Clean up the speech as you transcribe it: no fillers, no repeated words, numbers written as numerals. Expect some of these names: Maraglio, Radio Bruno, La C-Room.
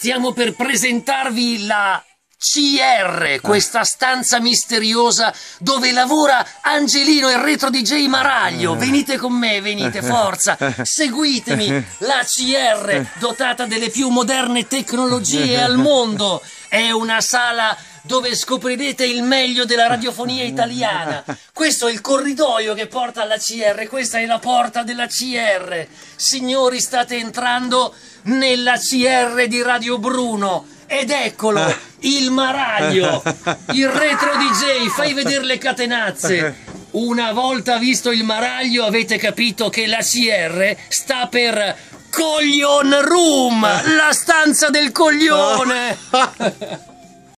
Stiamo per presentarvi la CR, questa stanza misteriosa dove lavora Angelino, il retro DJ Maraglio. Venite con me, venite, forza, seguitemi. La CR, dotata delle più moderne tecnologie al mondo, è una sala dove scoprirete il meglio della radiofonia italiana. Questo è il corridoio che porta alla CR, questa è la porta della CR. Signori, state entrando nella CR di Radio Bruno ed eccolo, il Maraglio, il retro DJ. Fai vedere le catenazze. Una volta visto il Maraglio avete capito che la CR sta per Coglion Room, la stanza del coglione.